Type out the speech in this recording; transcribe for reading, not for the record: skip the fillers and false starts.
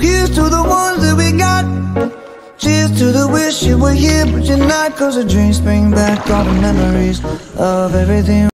Here's to the ones that we got. Cheers to the wish you were here, but you're not. Cause the dreams bring back all the memories of everything.